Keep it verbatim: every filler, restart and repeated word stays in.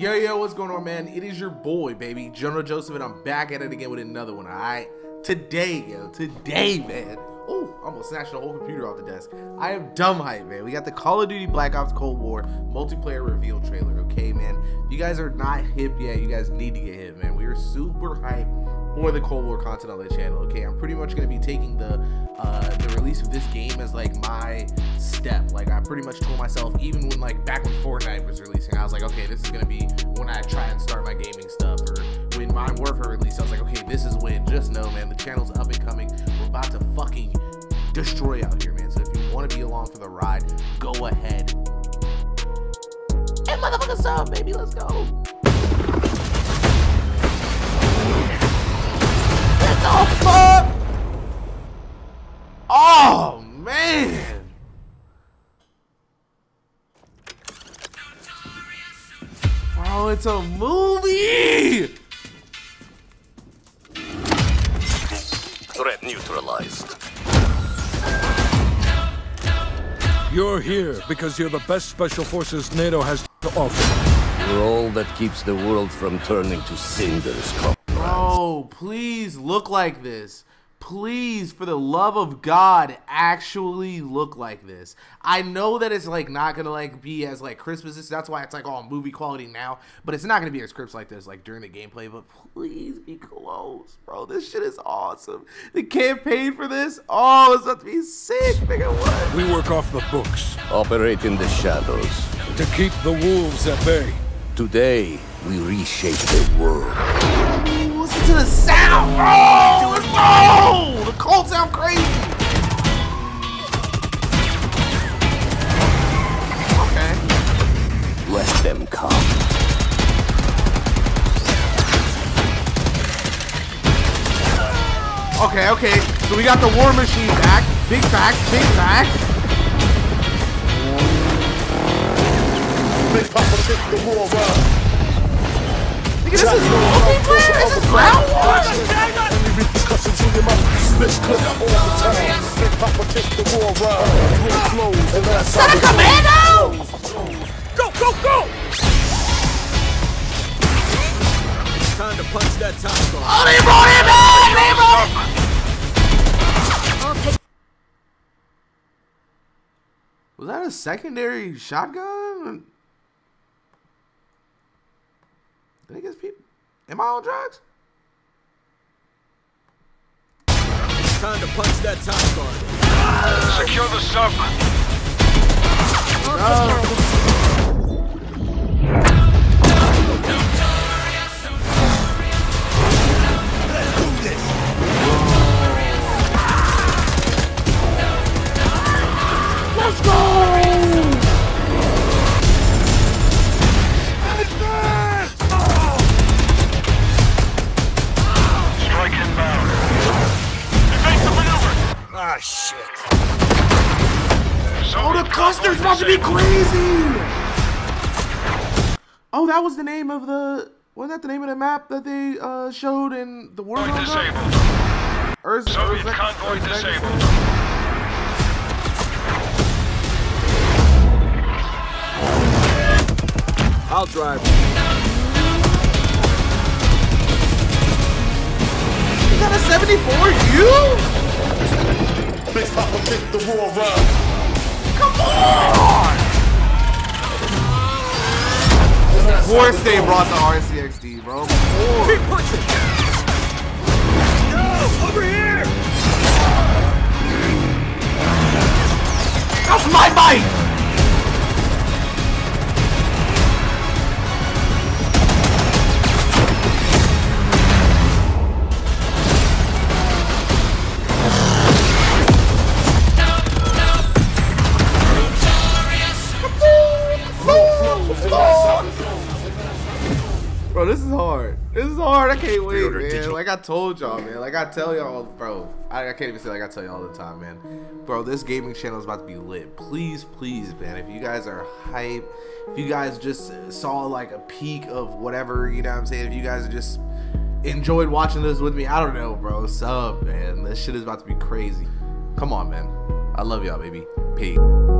Yo, yo, what's going on, man? It is your boy, baby, General Joseph, and I'm back at it again with another one, all right? Today, yo, today, man. Ooh, almost snatched the whole computer off the desk. I am dumb hype, man. We got the Call of Duty Black Ops Cold War multiplayer reveal trailer, okay, man? If you guys are not hip yet, you guys need to get hip, man. We are super hyped for the Cold War content on the channel, okay? I'm pretty much going to be taking the, uh, the release of this game as, like, my step. Like, I pretty much told myself, even when, like, back when Fortnite was releasing, I was like, okay, this is going to be when I try and start my gaming stuff, or when Modern Warfare released, I was like, okay, this is when. Just know, man, the channel's up and coming. We're about to fucking destroy out here, man. So if you want to be along for the ride, go ahead. Hey, motherfuckers up, baby, let's go. What the fuck? Oh, man. Oh, it's a movie! Threat neutralized. You're here because you're the best special forces NATO has to offer. You're all that keeps the world from turning to cinders. Bro, please look like this. Please, for the love of God, actually look like this. I know that it's like not gonna like be as like Christmas is, that's why it's like all movie quality now, but it's not gonna be as crisp like this like during the gameplay, but please be close, bro. This shit is awesome. The campaign for this, oh, it's about to be sick, nigga. What? We work off the books. Operate in the shadows. To keep the wolves at bay. Today, we reshape the world. Listen to the sound, bro! Let's go! The Colts sound crazy! Okay. Let them come. Okay, okay. So we got the War Machine back. Big facts, big facts. The war world. This is multiplayer? Is this Cloud War? Is that a commando? Go, go, go! It's time to punch that top off. Oh, they brought him in! They brought him in! Was that a secondary shotgun? I guess people. Am I on drugs? It's time to punch that top guard. Uh, Secure the sub. No. Let's do this. Let's go. Ah, shit. Oh, the cluster's about to be crazy! Oh, that was the name of the... Wasn't that the name of the map that they uh, showed in the world? Convoy disabled. Earth, Soviet Earth, convoy Earth, disabled. Earth. I'll drive. Is that a seventy-four U? Big Papa pick the war up. Come on! Of course they brought the R C X D, bro. Keep pushing! No! Over here! That's my bike! Bro, this is hard. This is hard. I can't wait, man. Like I told y'all, man. Like I tell y'all, bro. I, I can't even say like I tell y'all all the time, man. Bro, this gaming channel is about to be lit. Please, please, man. If you guys are hype, if you guys just saw like a peak of whatever, you know what I'm saying? If you guys just enjoyed watching this with me, I don't know, bro. Sub, man. This shit is about to be crazy. Come on, man. I love y'all, baby. Peace.